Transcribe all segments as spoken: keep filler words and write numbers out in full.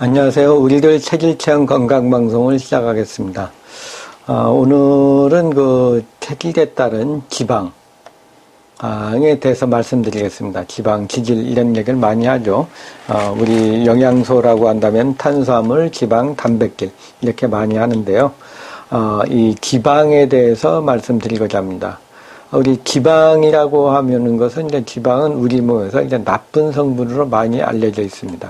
안녕하세요. 우리들 체질체험 건강방송을 시작하겠습니다. 아, 오늘은 그 체질에 따른 지방에 대해서 말씀드리겠습니다. 지방, 지질 이런 얘기를 많이 하죠. 아, 우리 영양소라고 한다면 탄수화물, 지방, 단백질 이렇게 많이 하는데요. 아, 이 지방에 대해서 말씀드리고자 합니다. 우리 지방이라고 하면은 것은 이제 지방은 우리 몸에서 이제 나쁜 성분으로 많이 알려져 있습니다.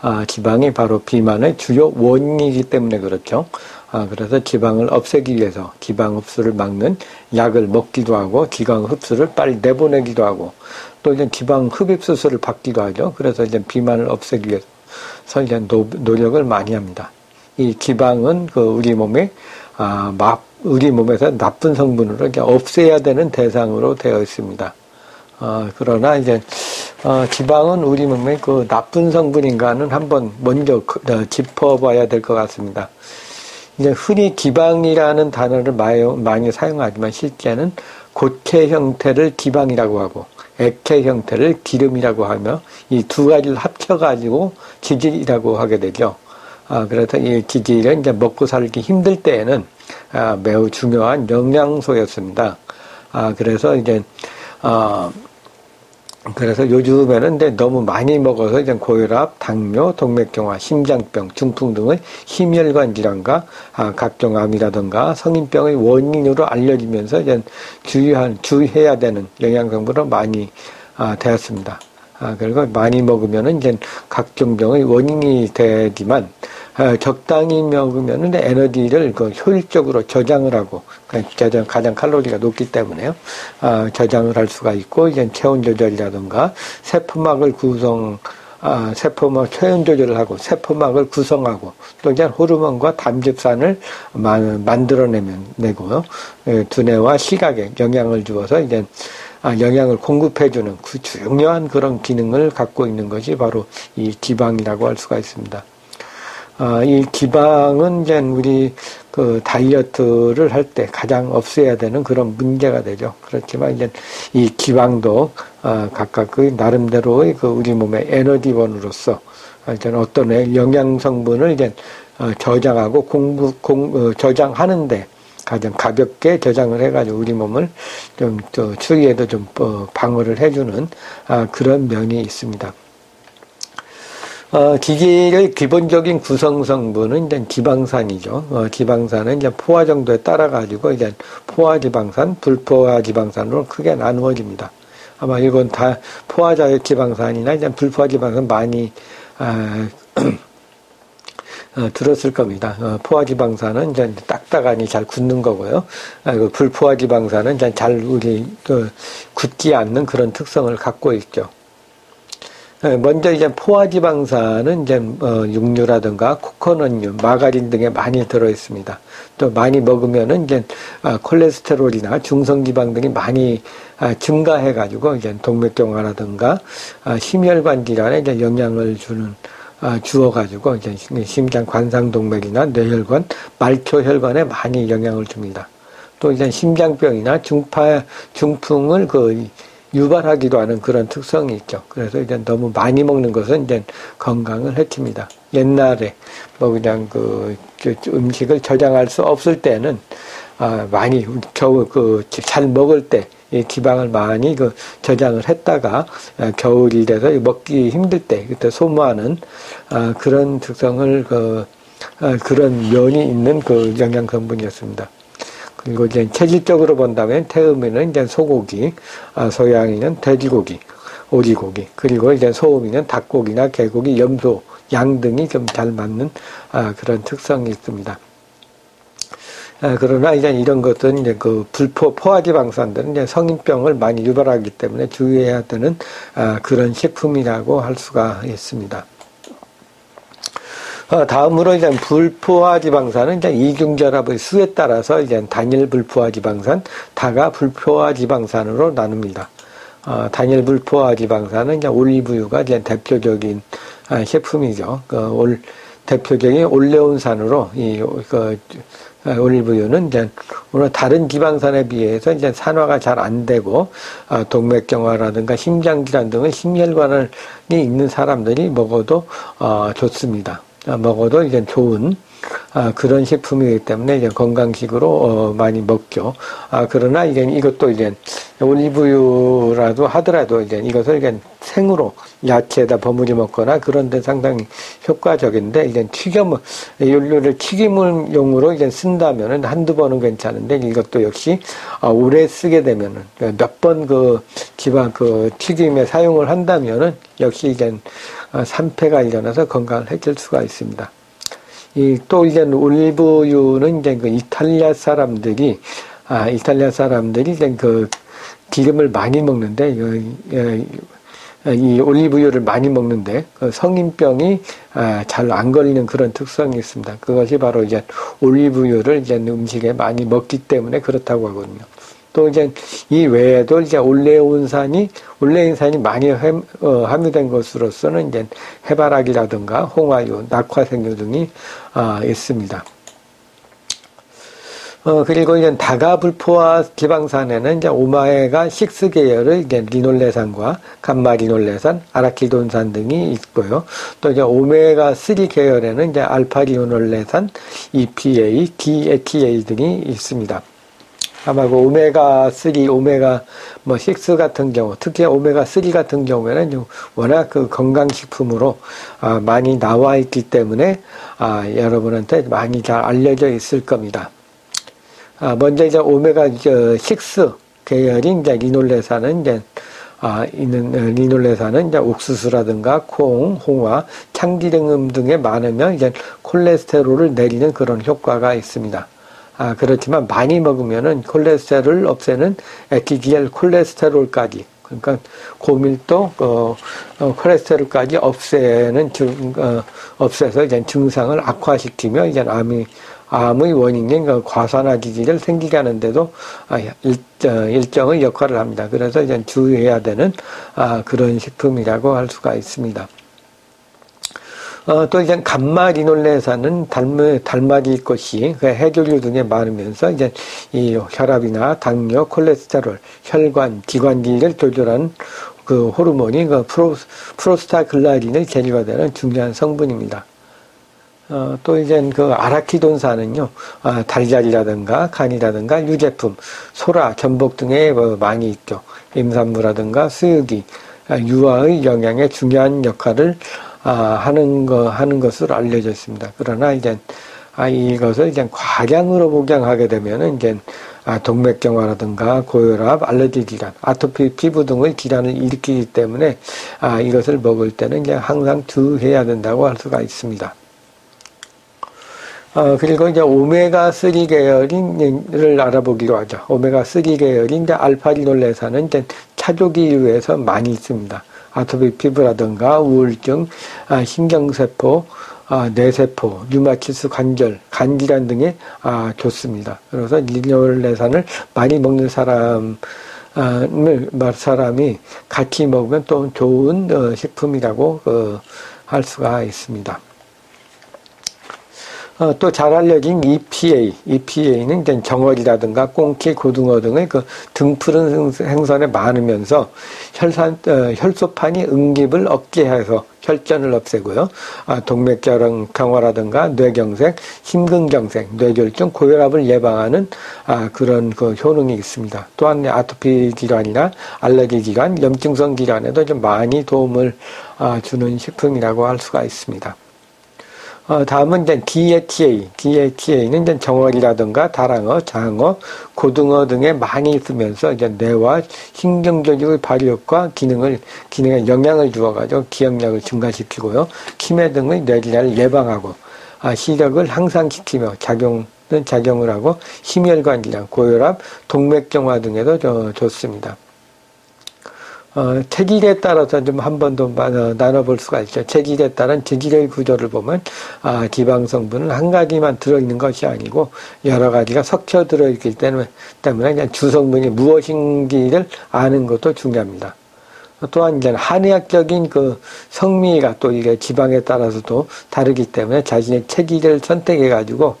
아, 지방이 바로 비만의 주요 원인이기 때문에 그렇죠. 아, 그래서 지방을 없애기 위해서 지방 흡수를 막는 약을 먹기도 하고, 지방 흡수를 빨리 내보내기도 하고, 또 이제 지방 흡입수술을 받기도 하죠. 그래서 이제 비만을 없애기 위해서 이제 노, 노력을 많이 합니다. 이 지방은 그 우리 몸에, 아, 막, 우리 몸에서 나쁜 성분으로 이제 없애야 되는 대상으로 되어 있습니다. 아, 그러나 이제, 어, 지방은 우리 몸의 그 나쁜 성분인가는 한번 먼저 짚어봐야 될 것 같습니다. 이제 흔히 지방이라는 단어를 많이, 많이 사용하지만 실제는 고체 형태를 지방이라고 하고 액체 형태를 기름이라고 하며 이 두 가지를 합쳐가지고 지질이라고 하게 되죠. 아, 그래서 이 지질은 이제 먹고 살기 힘들 때에는 아, 매우 중요한 영양소였습니다. 아, 그래서 이제, 어, 그래서 요즘에는 이제 너무 많이 먹어서 이제 고혈압, 당뇨, 동맥경화, 심장병, 중풍 등의 심혈관 질환과 아, 각종 암이라든가 성인병의 원인으로 알려지면서 이제 주의한, 주의해야 되는 영양성분으로 많이 아, 되었습니다. 아, 그리고 많이 먹으면은 이제 각종 병의 원인이 되지만 아, 적당히 먹으면은 에너지를 그 효율적으로 저장을 하고 가장, 가장 칼로리가 높기 때문에요. 아, 저장을 할 수가 있고 이제 체온 조절이라든가 세포막을 구성 아, 세포막 체온 조절을 하고 세포막을 구성하고 또 이제 호르몬과 담즙산을 만들어내면 내고요. 예, 두뇌와 시각에 영향을 주어서 이제 아, 영양을 공급해주는 그 중요한 그런 기능을 갖고 있는 것이 바로 이 지방이라고 할 수가 있습니다. 아, 이 지방은 이제 우리 그 다이어트를 할 때 가장 없애야 되는 그런 문제가 되죠. 그렇지만 이제 이 지방도 아, 각각 그 나름대로의 그 우리 몸의 에너지원으로서 이제 어떤 영양 성분을 이제 저장하고 공부, 공, 저장하는데 가장 가볍게 저장을 해가지고 우리 몸을 좀, 좀 추위에도 좀 방어를 해주는 아, 그런 면이 있습니다. 어, 지질의 기본적인 구성 성분은 이제 지방산이죠. 어, 지방산은 이제 포화 정도에 따라 가지고 이제 포화 지방산, 불포화 지방산으로 크게 나누어집니다. 아마 이건 다 포화자유 지방산이나 이제 불포화 지방산 많이 아, 어, 들었을 겁니다. 어, 포화지방산은 이제 딱딱하니 잘 굳는 거고요. 아, 그 불포화지방산은 이제 잘 우리 그 굳지 않는 그런 특성을 갖고 있죠. 예, 먼저 이제 포화지방산은 이제 어, 육류라든가 코코넛류, 마가린 등에 많이 들어 있습니다. 또 많이 먹으면은 이제 아, 콜레스테롤이나 중성지방 등이 많이 아, 증가해가지고 이제 동맥경화라든가 아, 심혈관 질환에 이제 영향을 주는. 아, 주어가지고, 이제, 심장 관상동맥이나 뇌혈관, 말초혈관에 많이 영향을 줍니다. 또, 이제, 심장병이나 중파, 중풍을 그, 유발하기도 하는 그런 특성이 있죠. 그래서, 이제, 너무 많이 먹는 것은, 이제, 건강을 해칩니다. 옛날에, 뭐, 그냥, 그, 음식을 저장할 수 없을 때는, 아, 많이, 겨우, 그, 잘 먹을 때, 이 지방을 많이 그 저장을 했다가 겨울이 돼서 먹기 힘들 때 그때 소모하는 아, 그런 특성을 그 아, 그런 면이 있는 그 영양 성분이었습니다. 그리고 이제 체질적으로 본다면 태음에는 이제 소고기, 아, 소양이는 돼지고기, 오리고기, 그리고 이제 소음이는 닭고기나 개고기, 염소, 양 등이 좀 잘 맞는 아, 그런 특성이 있습니다. 아, 그러나 이제 이런 것들은 이제 그 불포 포화지방산들은 이제 성인병을 많이 유발하기 때문에 주의해야 되는 아, 그런 식품이라고 할 수가 있습니다. 어, 다음으로 이제 불포화지방산은 이제 이중결합의 수에 따라서 이제 단일 불포화지방산, 다가 불포화지방산으로 나눕니다. 어, 단일 불포화지방산은 이제 올리브유가 이제 대표적인 아, 식품이죠. 그 올, 대표적인 올레온산으로 이 그 올리브유는 이제 오늘 다른 지방산에 비해서 이제 산화가 잘 안 되고 아, 동맥경화라든가 심장질환 등의 심혈관이 있는 사람들이 먹어도 어, 좋습니다. 먹어도 이제 좋은 아, 그런 식품이기 때문에 이제 건강식으로 어, 많이 먹죠. 아, 그러나 이제 이것도 이제 올리브유라도 하더라도 이제 이것을 이제 생으로 야채에다 버무리 먹거나 그런 데 상당히 효과적인데, 이제 튀겨, 연료를 튀김용으로 이제 쓴다면은 한두 번은 괜찮은데, 이것도 역시 아, 오래 쓰게 되면은 몇 번 그 기반 그 튀김에 사용을 한다면은 역시 이제 아, 산패가 일어나서 건강을 해칠 수가 있습니다. 이, 또, 이제, 올리브유는, 이제, 그, 이탈리아 사람들이, 아, 이탈리아 사람들이, 이제, 그, 기름을 많이 먹는데, 이, 이 올리브유를 많이 먹는데, 그 성인병이, 아, 잘 안 걸리는 그런 특성이 있습니다. 그것이 바로, 이제, 올리브유를, 이제, 음식에 많이 먹기 때문에 그렇다고 하거든요. 또, 이제, 이 외에도, 이제, 올레온산이, 올레인산이 많이 함, 어, 함유된 것으로서는, 이제, 해바라기라든가, 홍화유, 낙화생유 등이, 아, 있습니다. 어, 그리고, 이제, 다가불포화 지방산에는, 이제, 오메가육 계열의, 이제, 리놀레산과, 감마리놀레산, 아라키돈산 등이 있고요. 또, 이제, 오메가삼 계열에는, 이제, 알파리놀레산, 이피에이, 디에이치에이 등이 있습니다. 아마 그 오메가삼, 오메가 뭐 육 같은 경우, 특히 오메가삼 같은 경우에는 워낙 그 건강식품으로 아, 많이 나와 있기 때문에 아, 여러분한테 많이 잘 알려져 있을 겁니다. 아, 먼저 이제 오메가육 계열인 이제 리놀레산은 이제 아, 있는, 리놀레산은 이제 옥수수라든가 콩, 홍화, 참기름 등에 많으면 이제 콜레스테롤을 내리는 그런 효과가 있습니다. 아, 그렇지만 많이 먹으면은 콜레스테롤을 없애는 에티디엘 콜레스테롤까지, 그러니까 고밀도 어, 어 콜레스테롤까지 없애는 증, 어, 없애서 이제 증상을 악화시키며 이제 암이 암의 원인인 그 과산화지질을 생기게 하는데도 아, 일, 어, 일정의 역할을 합니다. 그래서 이제 주의해야 되는 아, 그런 식품이라고 할 수가 있습니다. 어, 또 이제 감마리놀레산은 달마, 달마리꽃이 그 해조류 등에 많으면서 이제 이 혈압이나 당뇨, 콜레스테롤, 혈관, 기관지를 조절하는 그 호르몬이 그 프로, 프로스타글라딘의 재료가 되는 중요한 성분입니다. 어, 또 이제 그 아라키돈산은요, 아, 달걀이라든가 간이라든가 유제품, 소라, 전복 등에 뭐 많이 있죠. 임산부라든가 수유기, 유아의 영양에 중요한 역할을 아, 하는 거, 하는 것으로 알려져 있습니다. 그러나 이제, 아, 이것을 이제 과량으로 복용하게 되면은 이제, 아, 동맥경화라든가 고혈압, 알레르기 질환, 아토피 피부 등의 질환을 일으키기 때문에, 아, 이것을 먹을 때는 이제 항상 주의해야 된다고 할 수가 있습니다. 어, 그리고 이제 오메가삼 계열인을 알아보기로 하죠. 오메가삼 계열인 이제 알파리놀레산은 이제 차조기유에서 많이 있습니다. 아토피 피부라든가 우울증, 아, 신경세포, 아, 뇌세포, 류마티스 관절, 간질환 등에 아, 좋습니다. 그래서 리놀레산을 많이 먹는 사람, 아, 사람이 같이 먹으면 또 좋은 어, 식품이라고 어, 할 수가 있습니다. 어, 또 잘 알려진 이피에이, 이피에이는 이제 정어리라든가 꽁키, 고등어 등의 그 등푸른 행선에 많으면서 혈산, 어, 혈소판이 응집을 없게 해서 혈전을 없애고요. 아, 동맥경화라든가 뇌경색, 심근경색, 뇌졸중, 고혈압을 예방하는 아, 그런 그 효능이 있습니다. 또한 아토피 질환이나 알레르기 질환, 염증성 질환에도 좀 많이 도움을 아, 주는 식품이라고 할 수가 있습니다. 어, 다음은 이제 디에이치에이. 디에이치에이는 이제 정어리라든가 다랑어, 장어, 고등어 등에 많이 있으면서 이제 뇌와 신경조직의 발육과 기능을, 기능에 영향을 주어가지고 기억력을 증가시키고요. 치매 등의 뇌질환을 예방하고, 아, 시력을 향상시키며 작용, 작용을 하고, 심혈관 질환, 고혈압, 동맥경화 등에도 저, 좋습니다. 어, 체질에 따라서 좀 한 번 더 나눠볼 수가 있죠. 체질에 따른 체질의 구조를 보면, 아, 지방성분은 한 가지만 들어있는 것이 아니고, 여러 가지가 섞여 들어있기 때문에, 때문에 그냥 주성분이 무엇인지를 아는 것도 중요합니다. 또한 이제 한의학적인 그 성미가 또 이게 지방에 따라서도 다르기 때문에 자신의 체질을 선택해가지고,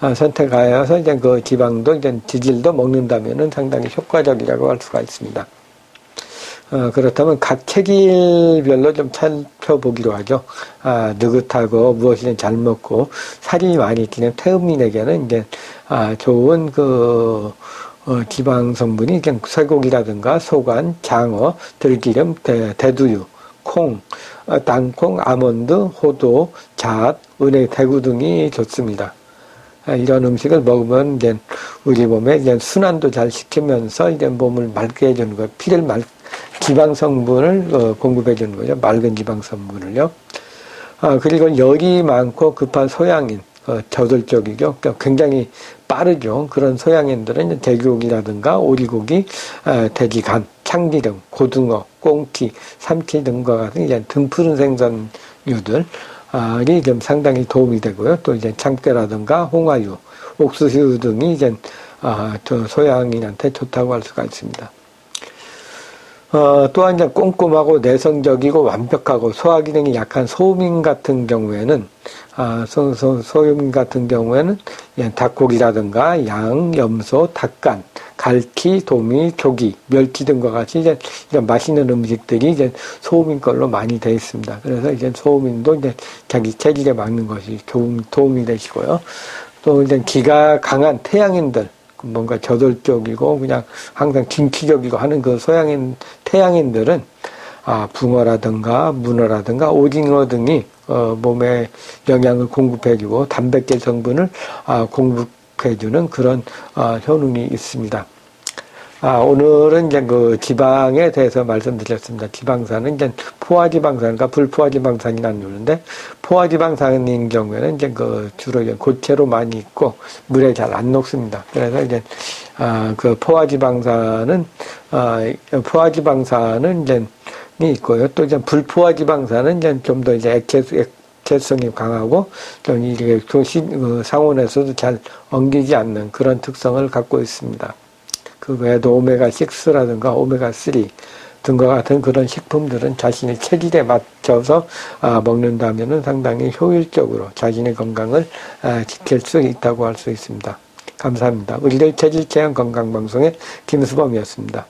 아, 선택하여서 이제 그 지방도, 이제 지질도 먹는다면은 상당히 효과적이라고 할 수가 있습니다. 어, 그렇다면 각 체질별로 좀 살펴보기로 하죠. 아, 느긋하고 무엇이든 잘 먹고 살이 많이 찌는 태음인에게는 이제 아, 좋은 그 어, 지방 성분이 그냥 쇠고기라든가 소간, 장어, 들기름, 대, 대두유, 콩, 어, 땅콩, 아몬드, 호두, 잣, 은행, 대구 등이 좋습니다. 이런 음식을 먹으면 이제 우리 몸에 이제 순환도 잘 시키면서 이제 몸을 맑게 해주는 거예요. 피를 맑, 지방 성분을 어, 공급해주는 거죠. 맑은 지방 성분을요. 아, 그리고 열이 많고 급한 소양인, 어, 저돌적이죠. 그러니까 굉장히 빠르죠. 그런 소양인들은 돼지고기라든가 오리고기, 어, 돼지간, 참기름, 고등어, 꽁치, 삼치 등과 같은 이제 등푸른 생선류들. 이 좀 상당히 도움이 되고요. 또 이제 참깨라든가 홍화유, 옥수수 등이 이제 아, 소양인한테 좋다고 할 수가 있습니다. 어, 또한 이제 꼼꼼하고 내성적이고 완벽하고 소화 기능이 약한 소음인 같은 경우에는 아, 소, 소, 소음인 같은 경우에는 닭고기라든가 양, 염소, 닭간, 갈치, 도미, 조기, 멸치 등과 같이 이제 이런 맛있는 음식들이 이제 소음인 걸로 많이 되어 있습니다. 그래서 이제 소음인도 이제 자기 체질에 맞는 것이 도움, 도움이 되시고요. 또 이제 기가 강한 태양인들, 뭔가 저돌적이고 그냥 항상 진취적이고 하는 그 소양인, 태양인들은 아, 붕어라든가 문어라든가 오징어 등이 어, 몸에 영양을 공급해주고 단백질 성분을 아, 공급해주는 그런 아, 효능이 있습니다. 아, 오늘은 이제 그 지방에 대해서 말씀드렸습니다. 지방산은 이제 포화지방산과 불포화지방산이 나누는데, 포화지방산인 경우에는 이제 그 주로 이제 고체로 많이 있고 물에 잘 안 녹습니다. 그래서 이제 아, 그 포화지방산은 아, 포화지방산은 이제 있고요. 또 이제 불포화지방산은 이제 좀 더 이제 액체 액체성이 강하고 좀 이게 도시 그 상온에서도 잘 엉기지 않는 그런 특성을 갖고 있습니다. 그 외에도 오메가육라든가 오메가삼 등과 같은 그런 식품들은 자신의 체질에 맞춰서 먹는다면 상당히 효율적으로 자신의 건강을 지킬 수 있다고 할 수 있습니다. 감사합니다. 우리들 체질체험 건강방송의 김수범이었습니다.